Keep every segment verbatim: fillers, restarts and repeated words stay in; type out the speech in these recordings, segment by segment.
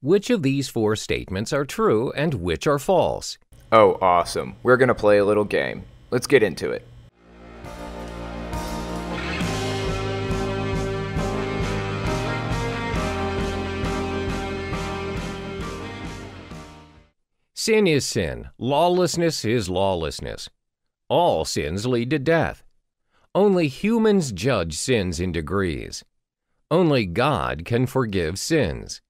Which of these four statements are true and which are false? Oh, awesome. We're gonna play a little game. Let's get into it. Sin is sin. Lawlessness is lawlessness. All sins lead to death. Only humans judge sins in degrees. Only God can forgive sins.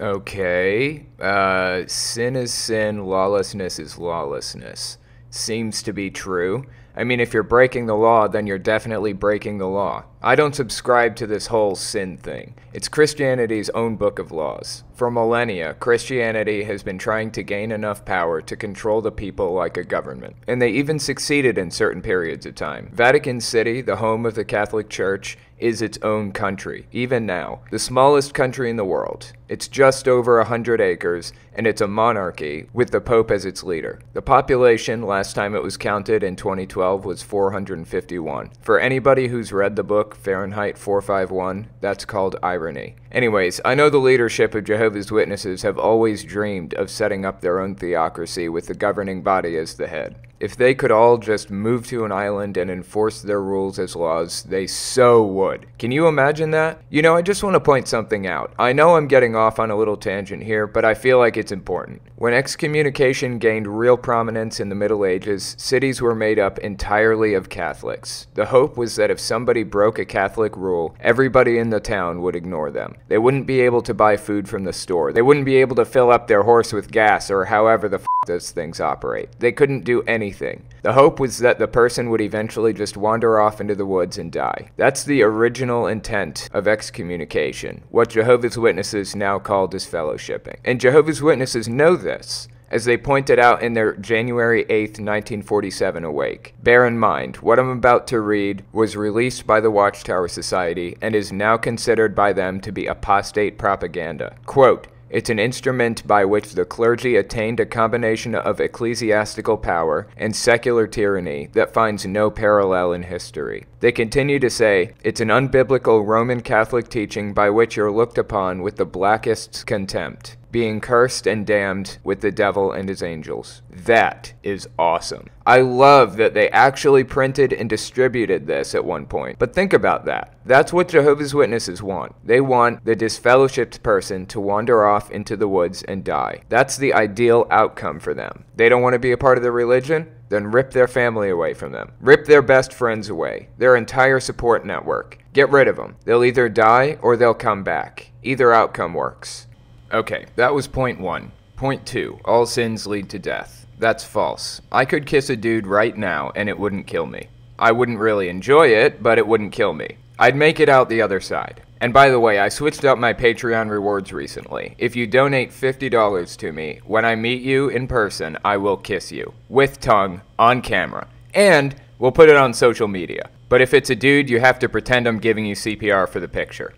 Okay. Uh, sin is sin. Lawlessness is lawlessness. Seems to be true. I mean, if you're breaking the law, then you're definitely breaking the law. I don't subscribe to this whole sin thing. It's Christianity's own book of laws. For millennia, Christianity has been trying to gain enough power to control the people like a government. And they even succeeded in certain periods of time. Vatican City, the home of the Catholic Church, is its own country, even now. The smallest country in the world. It's just over a hundred acres, and it's a monarchy, with the Pope as its leader. The population, last time it was counted in twenty twelve, was four hundred fifty-one. For anybody who's read the book Fahrenheit four fifty-one, that's called irony. Anyways, I know the leadership of Jehovah's Witnesses have always dreamed of setting up their own theocracy with the governing body as the head. If they could all just move to an island and enforce their rules as laws, they so would. Can you imagine that? You know, I just want to point something out. I know I'm getting off on a little tangent here, but I feel like it's important. When excommunication gained real prominence in the Middle Ages, cities were made up entirely of Catholics. The hope was that if somebody broke a Catholic rule, everybody in the town would ignore them. They wouldn't be able to buy food from the store. They wouldn't be able to fill up their horse with gas or however the f those things operate. They couldn't do anything. Anything. The hope was that the person would eventually just wander off into the woods and die. That's the original intent of excommunication, what Jehovah's Witnesses now call disfellowshipping. And Jehovah's Witnesses know this, as they pointed out in their January eighth, nineteen forty-seven Awake. Bear in mind, what I'm about to read was released by the Watchtower Society and is now considered by them to be apostate propaganda. Quote, "It's an instrument by which the clergy attained a combination of ecclesiastical power and secular tyranny that finds no parallel in history." They continue to say, "It's an unbiblical Roman Catholic teaching by which you're looked upon with the blackest contempt, being cursed and damned with the devil and his angels." That is awesome. I love that they actually printed and distributed this at one point. But think about that. That's what Jehovah's Witnesses want. They want the disfellowshipped person to wander off into the woods and die. That's the ideal outcome for them. They don't want to be a part of the religion? Then rip their family away from them. Rip their best friends away. Their entire support network. Get rid of them. They'll either die or they'll come back. Either outcome works. Okay, that was point one. Point two, all sins lead to death. That's false. I could kiss a dude right now and it wouldn't kill me. I wouldn't really enjoy it, but it wouldn't kill me. I'd make it out the other side. And by the way, I switched up my Patreon rewards recently. If you donate fifty dollars to me, when I meet you in person, I will kiss you. With tongue, on camera. And we'll put it on social media. But if it's a dude, you have to pretend I'm giving you C P R for the picture.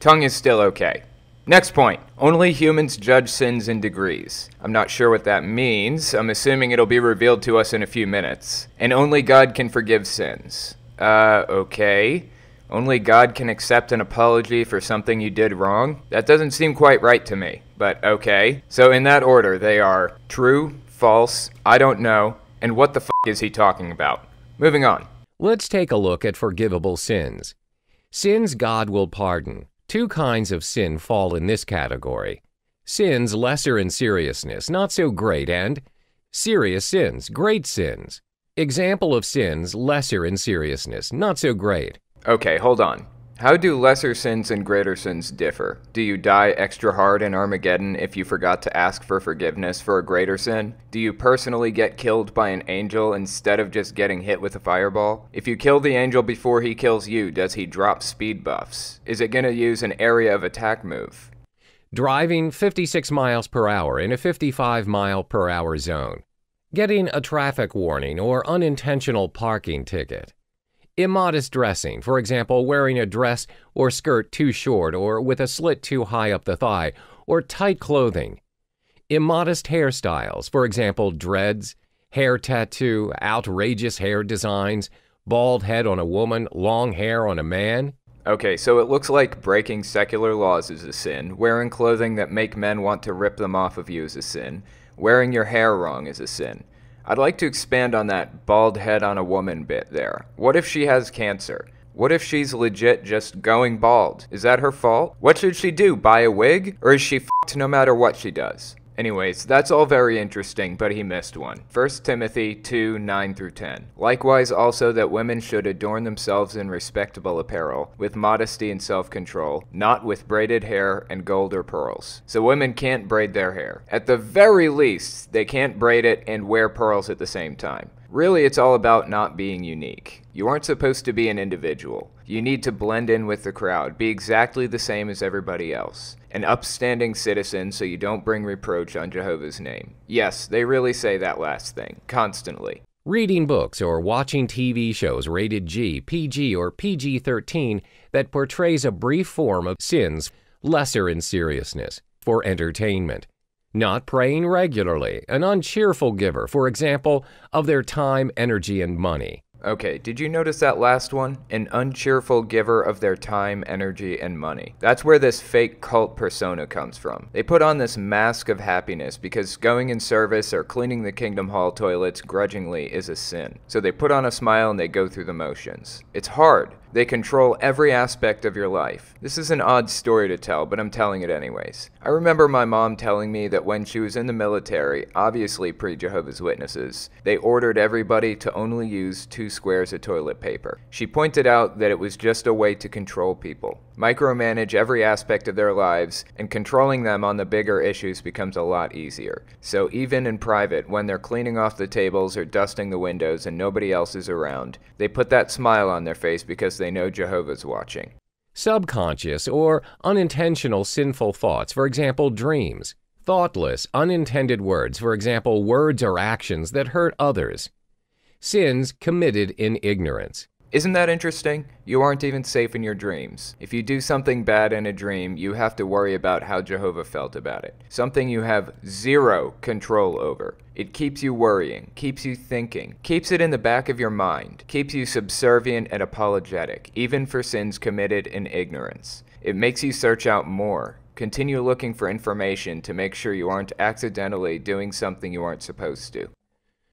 Tongue is still okay. Next point, only humans judge sins in degrees. I'm not sure what that means. I'm assuming it'll be revealed to us in a few minutes. And only God can forgive sins. Uh, okay. Only God can accept an apology for something you did wrong? That doesn't seem quite right to me, but okay. So in that order, they are true, false, I don't know, and what the f*** is he talking about? Moving on. Let's take a look at forgivable sins. Sins God will pardon. Two kinds of sin fall in this category. Sins lesser in seriousness, not so great, and serious sins, great sins. Example of sins lesser in seriousness, not so great. Okay, hold on. How do lesser sins and greater sins differ? Do you die extra hard in Armageddon if you forgot to ask for forgiveness for a greater sin? Do you personally get killed by an angel instead of just getting hit with a fireball? If you kill the angel before he kills you, does he drop speed buffs? Is it going to use an area of attack move? Driving fifty-six miles per hour in a fifty-five mile per hour zone. Getting a traffic warning or unintentional parking ticket. Immodest dressing, for example, wearing a dress or skirt too short or with a slit too high up the thigh, or tight clothing. Immodest hairstyles, for example, dreads, hair tattoo, outrageous hair designs, bald head on a woman, long hair on a man. Okay, so it looks like breaking secular laws is a sin, wearing clothing that make men want to rip them off of you is a sin, wearing your hair wrong is a sin. I'd like to expand on that bald head on a woman bit there. What if she has cancer? What if she's legit just going bald? Is that her fault? What should she do, buy a wig? Or is she fucked no matter what she does? Anyways, that's all very interesting, but he missed one. First Timothy two, nine through ten. Likewise also that women should adorn themselves in respectable apparel, with modesty and self-control, not with braided hair and gold or pearls. So women can't braid their hair. At the very least, they can't braid it and wear pearls at the same time. Really, it's all about not being unique. You aren't supposed to be an individual. You need to blend in with the crowd, be exactly the same as everybody else. An upstanding citizen so you don't bring reproach on Jehovah's name. Yes, they really say that last thing, constantly. Reading books or watching T V shows rated G, P G, or P G thirteen that portrays a brief form of sins, lesser in seriousness, for entertainment. Not praying regularly, an uncheerful giver, for example, of their time, energy, and money. Okay, did you notice that last one? An uncheerful giver of their time, energy, and money. That's where this fake cult persona comes from. They put on this mask of happiness because going in service or cleaning the Kingdom Hall toilets grudgingly is a sin. So they put on a smile and they go through the motions. It's hard. They control every aspect of your life. This is an odd story to tell, but I'm telling it anyways. I remember my mom telling me that when she was in the military, obviously pre-Jehovah's Witnesses, they ordered everybody to only use two squares of toilet paper. She pointed out that it was just a way to control people, micromanage every aspect of their lives, and controlling them on the bigger issues becomes a lot easier. So even in private, when they're cleaning off the tables or dusting the windows and nobody else is around, they put that smile on their face because they They know Jehovah's watching. Subconscious or unintentional sinful thoughts, for example, dreams. Thoughtless, unintended words, for example, words or actions that hurt others. Sins committed in ignorance. Isn't that interesting? You aren't even safe in your dreams. If you do something bad in a dream, you have to worry about how Jehovah felt about it. Something you have zero control over. It keeps you worrying, keeps you thinking, keeps it in the back of your mind, keeps you subservient and apologetic, even for sins committed in ignorance. It makes you search out more. Continue looking for information to make sure you aren't accidentally doing something you aren't supposed to.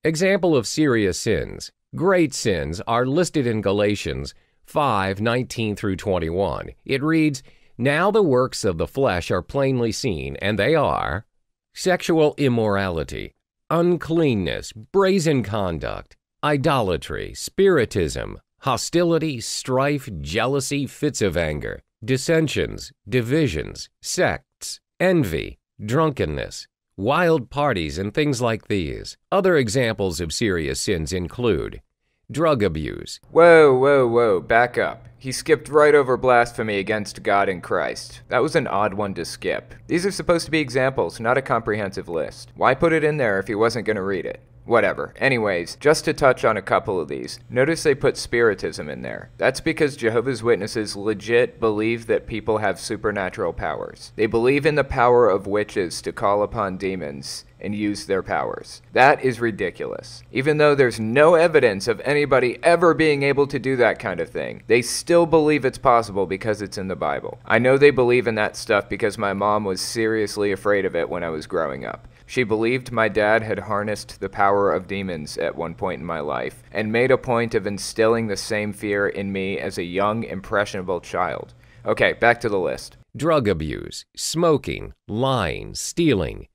Example of serious sins. Great sins are listed in Galatians five, nineteen through twenty-one. It reads, "Now the works of the flesh are plainly seen, and they are sexual immorality, uncleanness, brazen conduct, idolatry, spiritism, hostility, strife, jealousy, fits of anger, dissensions, divisions, sects, envy, drunkenness, wild parties, and things like these." Other examples of serious sins include drug abuse. Whoa, whoa, whoa, back up. He skipped right over blasphemy against God and Christ. That was an odd one to skip. These are supposed to be examples, not a comprehensive list. Why put it in there if he wasn't going to read it? Whatever. Anyways, just to touch on a couple of these, notice they put spiritism in there. That's because Jehovah's Witnesses legit believe that people have supernatural powers. They believe in the power of witches to call upon demons and use their powers. That is ridiculous. Even though there's no evidence of anybody ever being able to do that kind of thing, they still believe it's possible because it's in the Bible. I know they believe in that stuff because my mom was seriously afraid of it when I was growing up. She believed my dad had harnessed the power of demons at one point in my life, and made a point of instilling the same fear in me as a young, impressionable child. Okay, back to the list. Drug abuse, smoking, lying, stealing,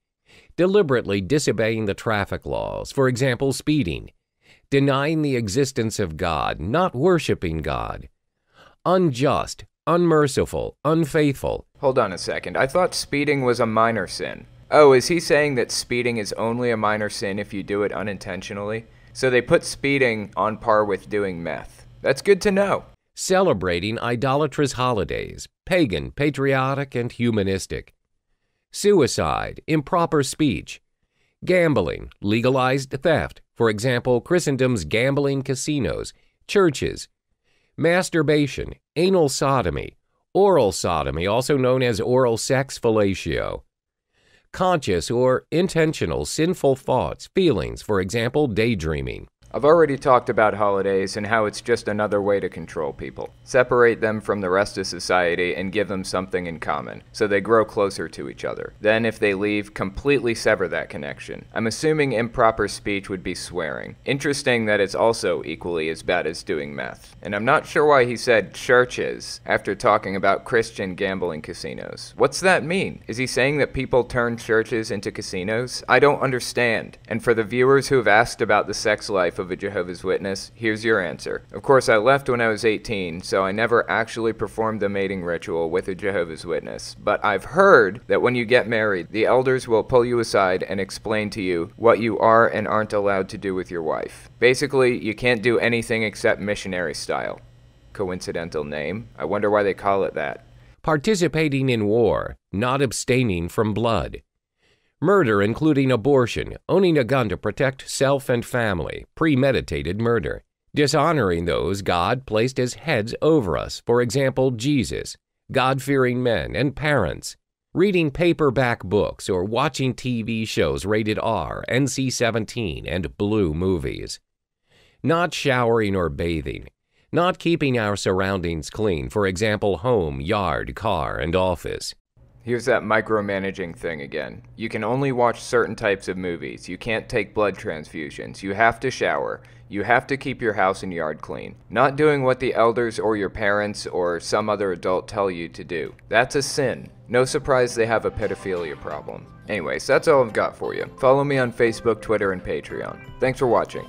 deliberately disobeying the traffic laws, for example, speeding, denying the existence of God, not worshiping God, unjust, unmerciful, unfaithful. Hold on a second. I thought speeding was a minor sin. Oh, is he saying that speeding is only a minor sin if you do it unintentionally? So they put speeding on par with doing meth. That's good to know. Celebrating idolatrous holidays, pagan, patriotic, and humanistic. Suicide, improper speech. Gambling, legalized theft, for example, Christendom's gambling casinos, churches. Masturbation, anal sodomy, oral sodomy, also known as oral sex fellatio. Conscious or intentional sinful thoughts, feelings, for example, daydreaming. I've already talked about holidays and how it's just another way to control people. Separate them from the rest of society and give them something in common, so they grow closer to each other. Then, if they leave, completely sever that connection. I'm assuming improper speech would be swearing. Interesting that it's also equally as bad as doing meth. And I'm not sure why he said churches after talking about Christian gambling casinos. What's that mean? Is he saying that people turn churches into casinos? I don't understand. And for the viewers who have asked about the sex life of a Jehovah's Witness, here's your answer. Of course, I left when I was eighteen, so I never actually performed the mating ritual with a Jehovah's Witness, but I've heard that when you get married, the elders will pull you aside and explain to you what you are and aren't allowed to do with your wife. Basically, you can't do anything except missionary style. Coincidental name? I wonder why they call it that. Participating in war, not abstaining from blood. Murder, including abortion, owning a gun to protect self and family, premeditated murder, dishonoring those God placed as heads over us, for example, Jesus, God-fearing men and parents, reading paperback books or watching T V shows rated R, N C seventeen, and blue movies, not showering or bathing, not keeping our surroundings clean, for example, home, yard, car, and office. Here's that micromanaging thing again. You can only watch certain types of movies. You can't take blood transfusions. You have to shower. You have to keep your house and yard clean. Not doing what the elders or your parents or some other adult tell you to do. That's a sin. No surprise they have a pedophilia problem. Anyways, that's all I've got for you. Follow me on Facebook, Twitter, and Patreon. Thanks for watching.